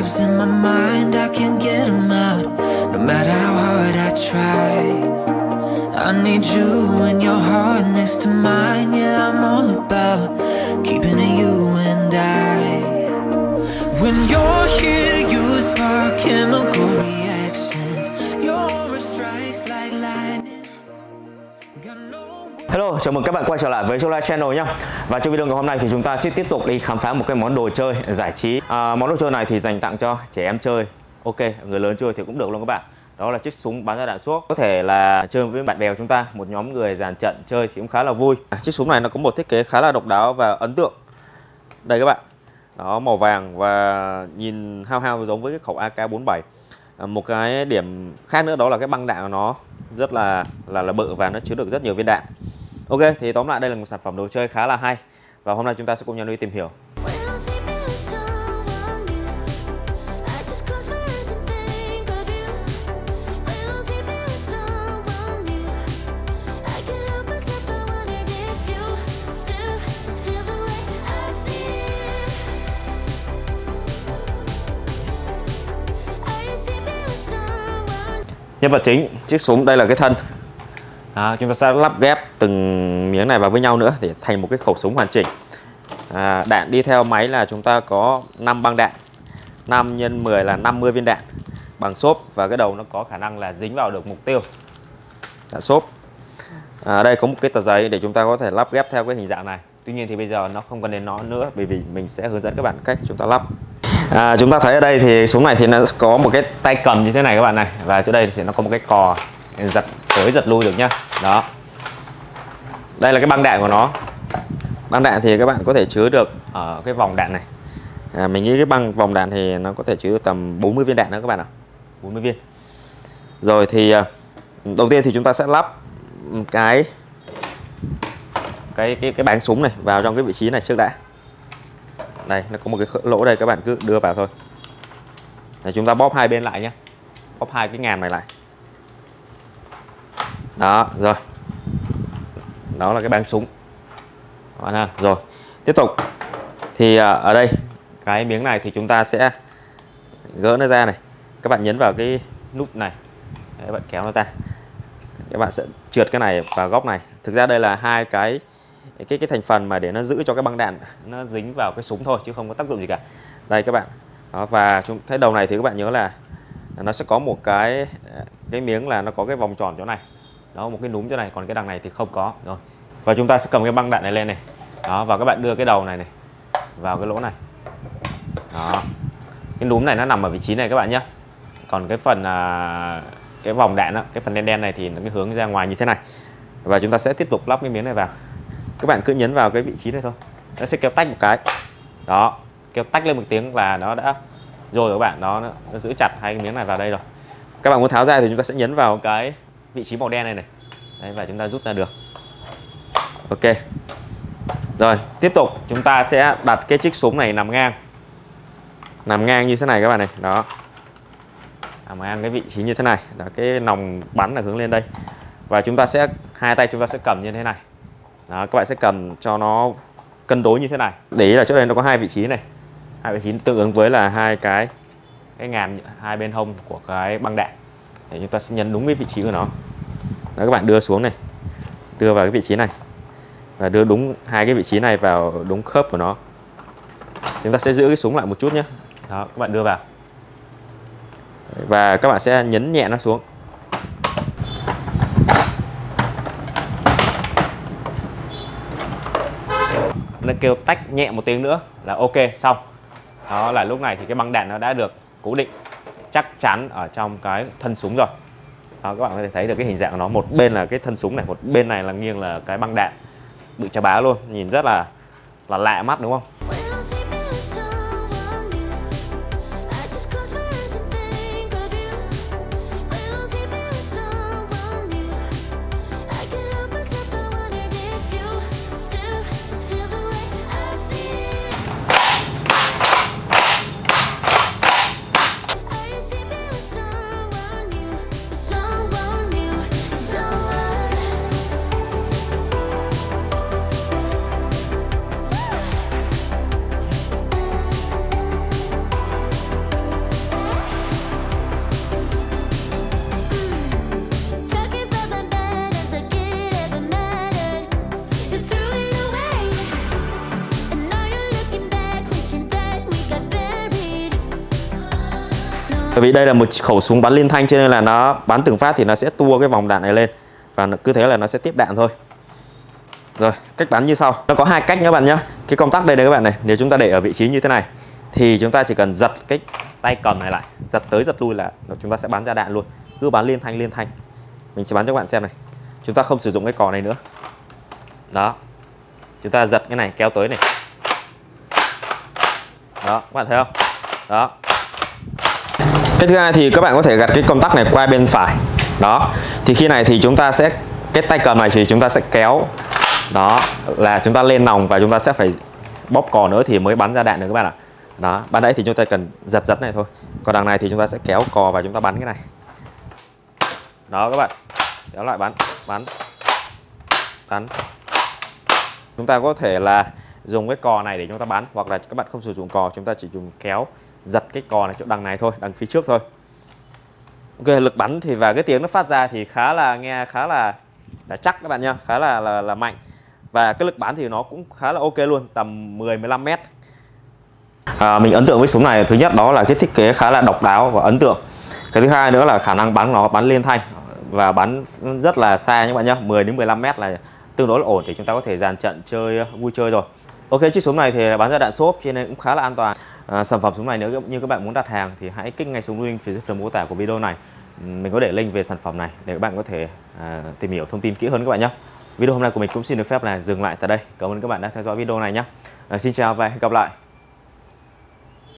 traps in my mind, I can't get them out, no matter how hard I try. I need you and your heart next to mine. Yeah, I'm all about keeping it you and I. When you're here, you spark chemical reactions. Your aura strikes like lightning. Got no. Hello, chào mừng các bạn quay trở lại với Jola Channel nhé. Và trong video ngày hôm nay thì chúng ta sẽ tiếp tục đi khám phá một cái món đồ chơi giải trí. Món đồ chơi này thì dành tặng cho trẻ em chơi. Ok, người lớn chơi thì cũng được luôn các bạn. Đó là chiếc súng bắn ra đạn suốt. Có thể là chơi với bạn bè của chúng ta, một nhóm người dàn trận chơi thì cũng khá là vui. Chiếc súng này nó có một thiết kế khá là độc đáo và ấn tượng. Đây các bạn. Đó, màu vàng và nhìn hao hao giống với cái khẩu AK-47. Một cái điểm khác nữa đó là cái băng đạn của nó rất là bự và nó chứa được rất nhiều viên đạn. Ok, thì tóm lại đây là một sản phẩm đồ chơi khá là hay. Và hôm nay chúng ta sẽ cùng nhau đi tìm hiểu. Nhân vật chính, chiếc súng đây là cái thân. Chúng ta sẽ lắp ghép từng miếng này vào với nhau nữa để thành một cái khẩu súng hoàn chỉnh. Đạn đi theo máy là chúng ta có 5 băng đạn, 5 x 10 là 50 viên đạn bằng xốp, và cái đầu nó có khả năng là dính vào được mục tiêu. Đạn xốp. Đây có một cái tờ giấy để chúng ta có thể lắp ghép theo cái hình dạng này. Tuy nhiên thì bây giờ nó không cần đến nó nữa, bởi vì mình sẽ hướng dẫn các bạn cách chúng ta lắp. Chúng ta thấy ở đây thì súng này thì nó có một cái tay cầm như thế này các bạn này, và chỗ đây thì nó có một cái cò giật tới giật lui được nhá. Đó. Đây là cái băng đạn của nó. Băng đạn thì các bạn có thể chứa được ở cái vòng đạn này. Mình nghĩ cái vòng đạn thì nó có thể chứa được tầm 40 viên đạn nữa các bạn ạ. 40 viên. Rồi thì đầu tiên thì chúng ta sẽ lắp cái báng súng này vào trong cái vị trí này trước đã. Đây, nó có một cái lỗ đây, các bạn cứ đưa vào thôi. Để chúng ta bóp hai bên lại nhé. Bóp hai cái ngàm này lại. Đó, rồi. Đó là cái báng súng. Các bạn rồi, tiếp tục. Thì ở đây, cái miếng này thì chúng ta sẽ gỡ nó ra này. Các bạn nhấn vào cái nút này. Đấy, các bạn kéo nó ra. Các bạn sẽ trượt cái này vào góc này. Thực ra đây là hai cái thành phần mà để nó giữ cho cái băng đạn nó dính vào cái súng thôi, chứ không có tác dụng gì cả. Đây các bạn. Đó, và cái đầu này thì các bạn nhớ là nó sẽ có một cái miếng là nó có cái vòng tròn chỗ này. Đó, một cái núm chỗ này, còn cái đằng này thì không có. Rồi. Và chúng ta sẽ cầm cái băng đạn này lên này. Đó, và các bạn đưa cái đầu này vào cái lỗ này. Đó. Cái núm này nó nằm ở vị trí này các bạn nhé. Còn cái phần cái vòng đạn đó, cái phần đen đen này thì nó hướng ra ngoài như thế này. Và chúng ta sẽ tiếp tục lắp cái miếng này vào. Các bạn cứ nhấn vào cái vị trí này thôi. Nó sẽ kéo tách một cái. Đó, kéo tách lên một tiếng là nó đã rồi các bạn. Đó, nó giữ chặt hai cái miếng này vào đây rồi. Các bạn muốn tháo ra thì chúng ta sẽ nhấn vào cái vị trí màu đen này này. Đấy, và chúng ta rút ra được. Ok. Rồi, tiếp tục chúng ta sẽ đặt cái chiếc súng này nằm ngang. Nằm ngang như thế này các bạn này. Đó. Nằm ngang cái vị trí như thế này. Đó, cái nòng bắn là hướng lên đây. Và chúng ta sẽ, hai tay chúng ta sẽ cầm như thế này. Đó, các bạn sẽ cầm cho nó cân đối như thế này. Để ý là chỗ đây nó có hai vị trí này. Hai vị trí tương ứng với là hai cái ngàm hai bên hông của cái băng đạn. Để chúng ta sẽ nhấn đúng cái vị trí của nó. Đó, các bạn đưa xuống này. Đưa vào cái vị trí này. Và đưa đúng hai cái vị trí này vào đúng khớp của nó. Chúng ta sẽ giữ cái súng lại một chút nhé. Đó, các bạn đưa vào. Và các bạn sẽ nhấn nhẹ nó xuống. Nó kêu tách nhẹ một tiếng nữa là ok, xong. Đó là lúc này thì cái băng đạn nó đã được cố định chắc chắn ở trong cái thân súng rồi. Đó, các bạn có thể thấy được cái hình dạng của nó. Một bên là cái thân súng này, một bên này là nghiêng là cái băng đạn. Bự chà bá luôn, nhìn rất là lạ mắt đúng không? Bởi vì đây là một khẩu súng bắn liên thanh cho nên là nó bắn từng phát thì nó sẽ tua cái vòng đạn này lên và cứ thế là nó sẽ tiếp đạn thôi. Rồi, cách bắn như sau. Nó có hai cách nhé các bạn nhé. Cái công tắc đây này các bạn này, nếu chúng ta để ở vị trí như thế này thì chúng ta chỉ cần giật cái tay cầm này lại, giật tới giật lui là chúng ta sẽ bắn ra đạn luôn. Cứ bắn liên thanh liên thanh. Mình sẽ bắn cho các bạn xem này. Chúng ta không sử dụng cái cò này nữa. Đó. Chúng ta giật cái này kéo tới này. Đó, các bạn thấy không? Đó. Cái thứ hai thì các bạn có thể gạt cái công tắc này qua bên phải. Đó. Thì khi này thì chúng ta sẽ cái tay cầm này thì chúng ta sẽ kéo. Đó, là chúng ta lên nòng và chúng ta sẽ phải bóp cò nữa thì mới bắn ra đạn được các bạn ạ. Đó, ban nãy thì chúng ta cần giật giật này thôi. Còn đằng này thì chúng ta sẽ kéo cò và chúng ta bắn cái này. Đó các bạn. Kéo lại bắn. Chúng ta có thể là dùng cái cò này để chúng ta bắn, hoặc là các bạn không sử dụng cò, chúng ta chỉ dùng kéo giật cái cò này chỗ đằng này thôi, đằng phía trước thôi. Ok, lực bắn thì và cái tiếng nó phát ra thì khá là nghe khá là đã chắc các bạn nhá, khá là mạnh. Và cái lực bắn thì nó cũng khá là ok luôn, tầm 10-15 mét. Mình ấn tượng với súng này, thứ nhất đó là cái thiết kế khá là độc đáo và ấn tượng. Cái thứ hai nữa là khả năng bắn nó bắn liên thanh và bắn rất là xa các bạn nhá, 10-15 mét là tương đối là ổn để chúng ta có thể dàn trận chơi vui chơi rồi. Ok, chiếc súng này thì bán ra đạn xốp cho nên cũng khá là an toàn. Sản phẩm súng này nếu như các bạn muốn đặt hàng thì hãy kích ngay xuống link phía dưới phần mô tả của video này. Mình có để link về sản phẩm này để các bạn có thể tìm hiểu thông tin kỹ hơn các bạn nhé. Video hôm nay của mình cũng xin được phép là dừng lại tại đây. Cảm ơn các bạn đã theo dõi video này nhé. Xin chào và hẹn gặp lại.